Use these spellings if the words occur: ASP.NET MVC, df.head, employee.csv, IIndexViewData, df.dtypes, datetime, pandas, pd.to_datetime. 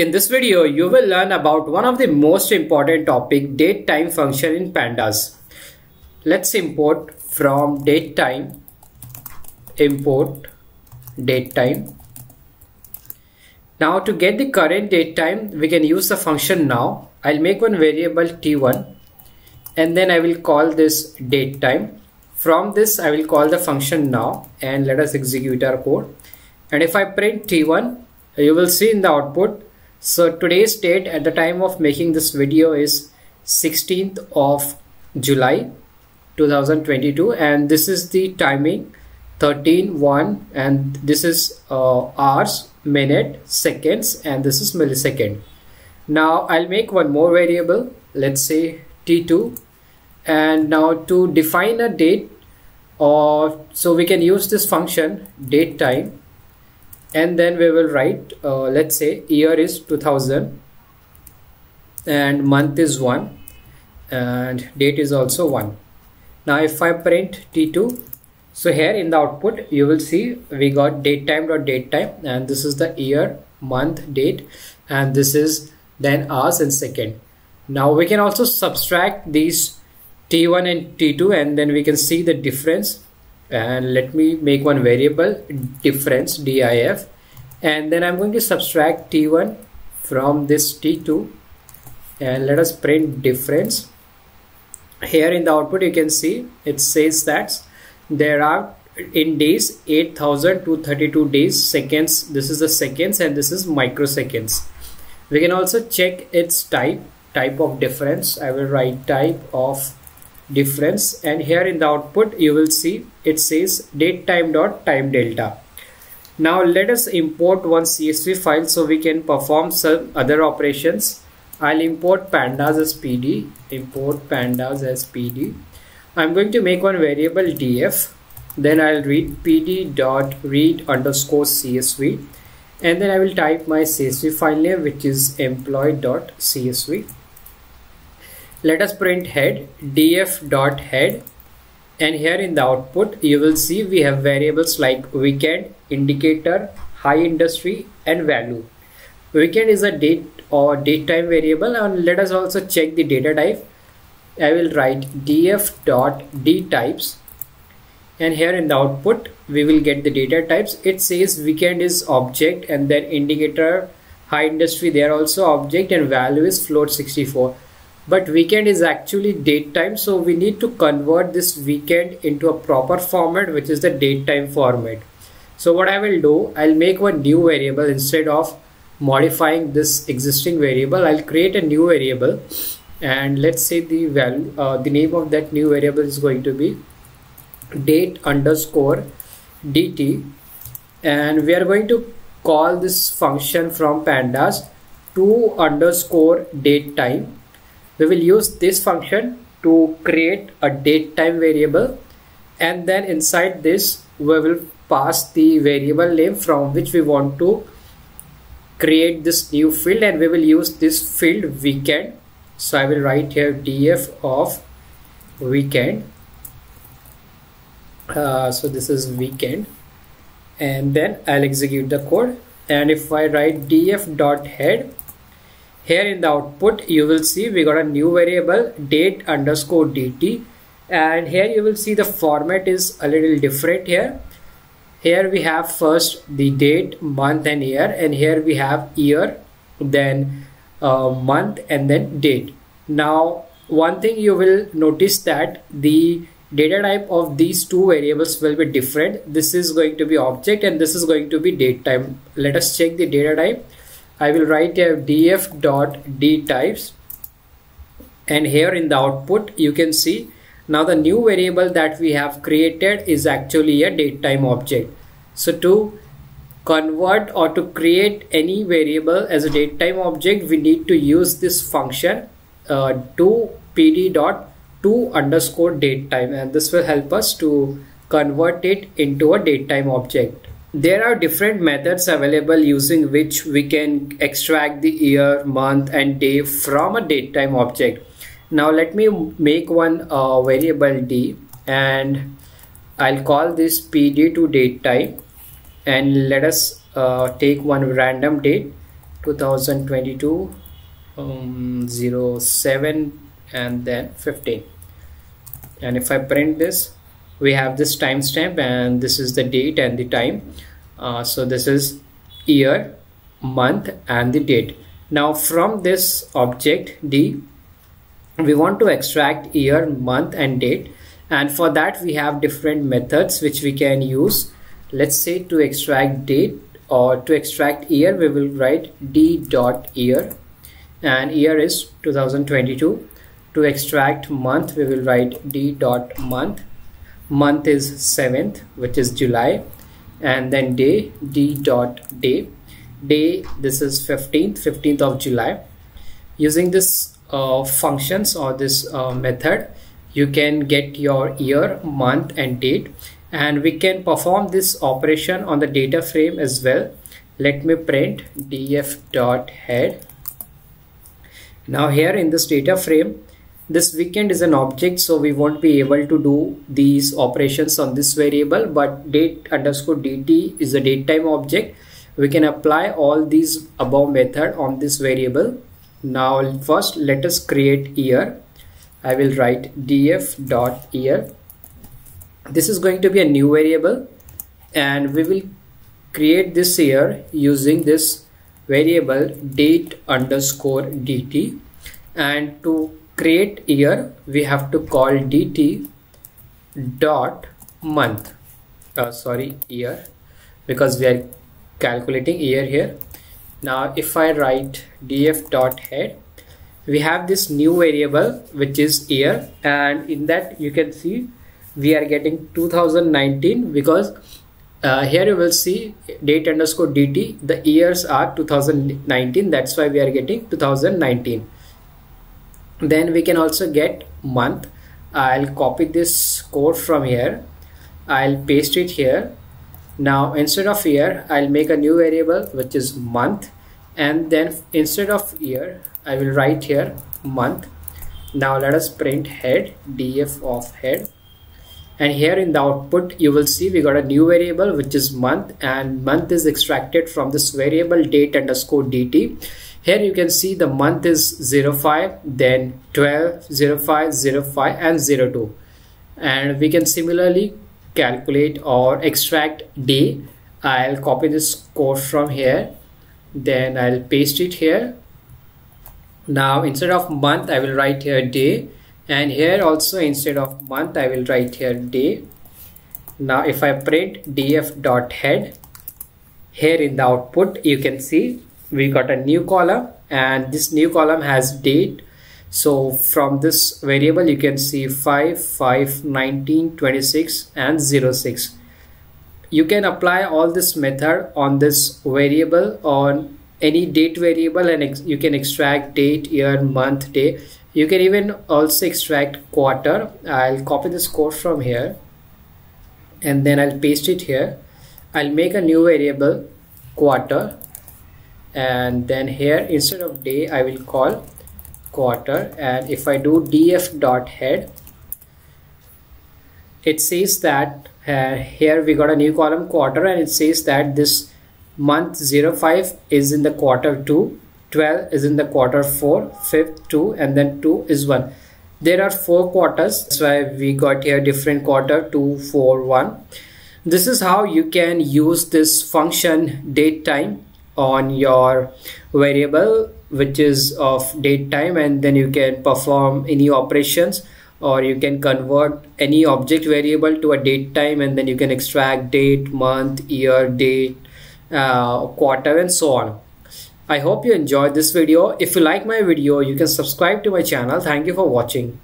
In this video, you will learn about one of the most important topic, datetime function in pandas. Let's import from datetime, import datetime. Now to get the current datetime, we can use the function now. I'll make one variable t1 and then I will call this datetime. From this, I will call the function now and let us execute our code. And if I print t1, you will see in the output. So today's date at the time of making this video is 16th of July 2022, and this is the timing 13:01, and this is hours, minute, seconds, and this is millisecond. Now I'll make one more variable, let's say t2, and now to define a date, so we can use this function datetime, and then we will write let's say year is 2000 and month is 1 and date is also 1. Now if I print t2, so here in the output you will see we got datetime.datetime, and this is the year, month, date, and this is then hours and second. Now we can also subtract these t1 and t2 and then we can see the difference, and let me make one variable difference dif, and then I'm going to subtract t1 from this t2 and let us print difference. Here in the output you can see it says that there are in days 8,232 days, seconds, this is the seconds and this is microseconds. We can also check its type of difference. I will write type of difference, and here in the output you will see it says datetime dot time delta. Now let us import one CSV file so we can perform some other operations. I'll import pandas as pd, import pandas as pd. I'm going to make one variable df, then I'll read pd dot read underscore csv, and then I will type my CSV file name, which is employee.csv. Let us print head, df.head, and here in the output you will see we have variables like weekend, indicator, high industry, and value. Weekend is a date or datetime variable, and let us also check the data type. I will write df.dtypes, and here in the output we will get the data types. It says weekend is object, and then indicator, high industry, they are also object, and value is float 64. But weekend is actually datetime, so we need to convert this weekend into a proper format, which is the datetime format. So what I will do, I'll make one new variable. Instead of modifying this existing variable, I'll create a new variable, and let's say the value, the name of that new variable is going to be date underscore dt, and we are going to call this function from pandas to underscore datetime. We will use this function to create a datetime variable, and then inside this we will pass the variable name from which we want to create this new field, and we will use this field weekend. So I will write here df of weekend, so this is weekend, and then I'll execute the code. And if I write df.head, here in the output you will see we got a new variable date underscore dt, and here you will see the format is a little different. Here we have first the date, month, and year, and here we have year, then month, and then date. Now one thing you will notice that the data type of these two variables will be different. This is going to be object and this is going to be datetime. Let us check the data type. I will write here df.dtypes, and here in the output you can see now the new variable that we have created is actually a datetime object. So to convert or to create any variable as a datetime object, we need to use this function to pd.to underscore datetime, and this will help us to convert it into a datetime object. There are different methods available using which we can extract the year, month, and day from a datetime object. Now let me make one variable d, and I'll call this pd.to_datetime, and let us take one random date, 2022 07 and then 15. And if I print this, we have this timestamp, and this is the date and the time. So this is year, month and the date. Now from this object D, we want to extract year, month and date, and for that we have different methods which we can use. Let's say to extract date or to extract year, we will write d.year, and year is 2022. To extract month, we will write d.month. Month is 7th, which is July, and then day, d.day. Day, this is 15th of July. Using this functions or this method, you can get your year, month and date, and we can perform this operation on the data frame as well. Let me print df.head. Now here in this data frame, this weekend is an object, so we won't be able to do these operations on this variable, but date underscore dt is a datetime object. We can apply all these above method on this variable. Now first let us create year. I will write df.year. This is going to be a new variable, and we will create this year using this variable date underscore dt, and to create year we have to call dt dot month, sorry year, because we are calculating year here. Now if I write df.head, we have this new variable which is year, and in that you can see we are getting 2019, because here you will see date underscore dt, the years are 2019, that's why we are getting 2019. Then we can also get month. I'll copy this code from here, I'll paste it here. Now instead of year, I'll make a new variable which is month, and then instead of year I will write here month. Now let us print head, df of head. And here in the output, you will see we got a new variable which is month, and month is extracted from this variable date underscore dt. Here you can see the month is 05, then 12, 05, 05 and 02. And we can similarly calculate or extract day. I'll copy this code from here, then I'll paste it here. Now instead of month, I will write here day. And here also instead of month, I will write here day. Now if I print df.head, here in the output you can see we got a new column, and this new column has date. So from this variable you can see 5, 5, 19, 26 and 06. You can apply all this method on this variable, on any date variable, and you can extract date, year, month, day. You can even also extract quarter. I'll copy this code from here and then I'll paste it here. I'll make a new variable quarter, and then here instead of day I will call quarter. And if I do df.head, it says that here we got a new column quarter, and it says that this month 05 is in the quarter 2, 12 is in the quarter 4, 5th 2 and then 2 is 1. There are 4 quarters, that's why we got here different quarter 2, 4, 1. This is how you can use this function datetime on your variable which is of datetime, and then you can perform any operations, or you can convert any object variable to a datetime, and then you can extract date, month, year, date, quarter and so on. I hope you enjoyed this video. If you like my video, you can subscribe to my channel. Thank you for watching.